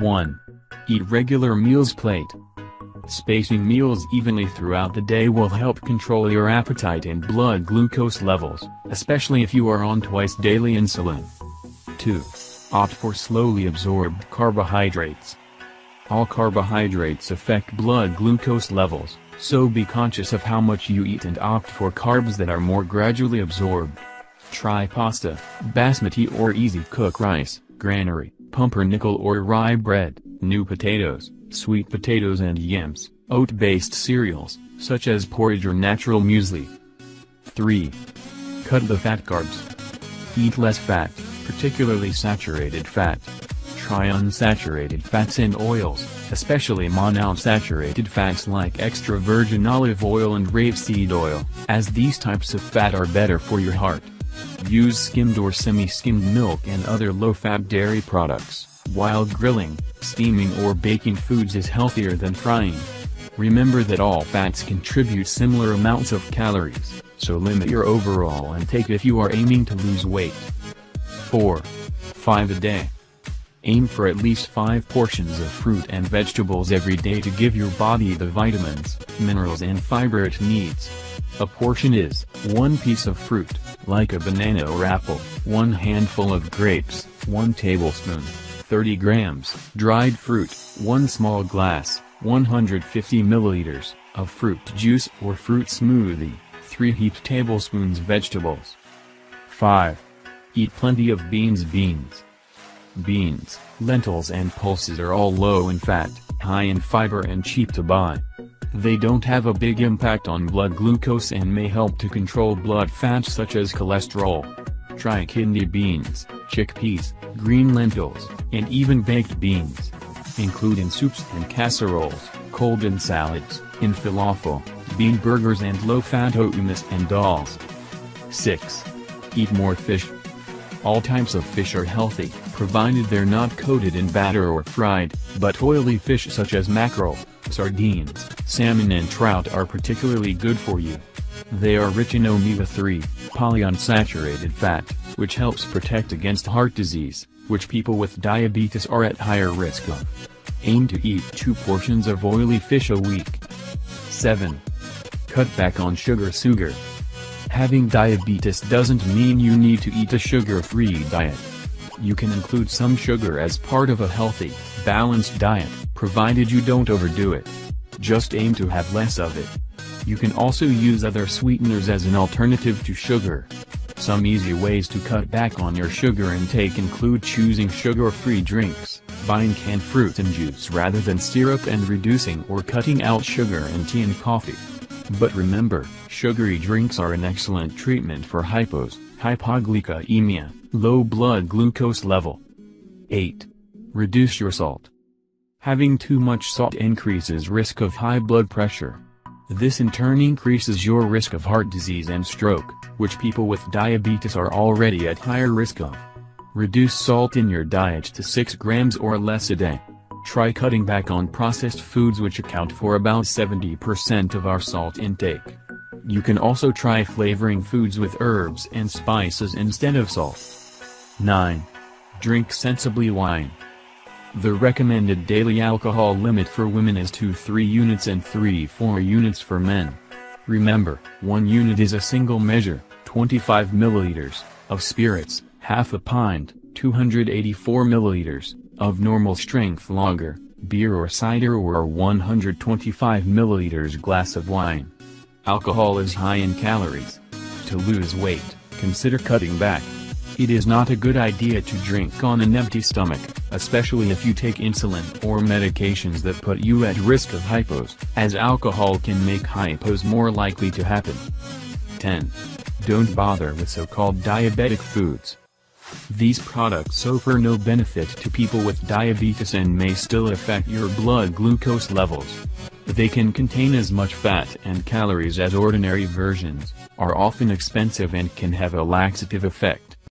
1. Eat regular meals plate. Spacing meals evenly throughout the day will help control your appetite and blood glucose levels, especially if you are on twice-daily insulin. 2. Opt for slowly absorbed carbohydrates. All carbohydrates affect blood glucose levels, so be conscious of how much you eat and opt for carbs that are more gradually absorbed. Try pasta, basmati or easy-cook rice, granary, pumpernickel or rye bread, new potatoes, sweet potatoes and yams, oat-based cereals, such as porridge or natural muesli. 3. Cut the fat carbs. Eat less fat, particularly saturated fat. Try unsaturated fats and oils, especially monounsaturated fats like extra virgin olive oil and rapeseed oil, as these types of fat are better for your heart. Use skimmed or semi-skimmed milk and other low-fat dairy products, while grilling, steaming or baking foods is healthier than frying. Remember that all fats contribute similar amounts of calories, so limit your overall intake if you are aiming to lose weight. 4. 5 a day. Aim for at least 5 portions of fruit and vegetables every day to give your body the vitamins, minerals and fiber it needs. A portion is 1 piece of fruit, like a banana or apple, 1 handful of grapes, 1 tablespoon, 30 grams, dried fruit, 1 small glass, 150 milliliters, of fruit juice or fruit smoothie, 3 heaped tablespoons vegetables. 5. Eat plenty of beans. Beans, lentils and pulses are all low in fat, high in fiber and cheap to buy. They don't have a big impact on blood glucose and may help to control blood fats such as cholesterol. Try kidney beans, chickpeas, green lentils, and even baked beans. Include in soups and casseroles, cold in salads, in falafel, bean burgers and low-fat hummus and dals. 6. Eat more fish. All types of fish are healthy, provided they're not coated in batter or fried, but oily fish such as mackerel, sardines, salmon and trout are particularly good for you. They are rich in omega-3, polyunsaturated fat, which helps protect against heart disease, which people with diabetes are at higher risk of. Aim to eat 2 portions of oily fish a week. 7. Cut back on sugar. Having diabetes doesn't mean you need to eat a sugar-free diet. You can include some sugar as part of a healthy, balanced diet, provided you don't overdo it. Just aim to have less of it. You can also use other sweeteners as an alternative to sugar. Some easy ways to cut back on your sugar intake include choosing sugar-free drinks, buying canned fruit and juice rather than syrup, and reducing or cutting out sugar in tea and coffee. But remember, sugary drinks are an excellent treatment for hypoglycemia, low blood glucose level. 8. Reduce your salt. Having too much salt increases risk of high blood pressure. This in turn increases your risk of heart disease and stroke, which people with diabetes are already at higher risk of. Reduce salt in your diet to 6 grams or less a day. Try cutting back on processed foods, which account for about 70% of our salt intake. You can also try flavoring foods with herbs and spices instead of salt. 9. Drink sensibly wine. The recommended daily alcohol limit for women is 2-3 units and 3-4 units for men. Remember, 1 unit is a single measure, 25 milliliters, of spirits, half a pint, 284 milliliters. Of normal strength lager, beer or cider, or a 125 milliliters glass of wine. Alcohol is high in calories. To lose weight, consider cutting back. It is not a good idea to drink on an empty stomach, especially if you take insulin or medications that put you at risk of hypos, as alcohol can make hypos more likely to happen. 10. Don't bother with so-called diabetic foods. These products offer no benefit to people with diabetes and may still affect your blood glucose levels. They can contain as much fat and calories as ordinary versions, are often expensive and can have a laxative effect.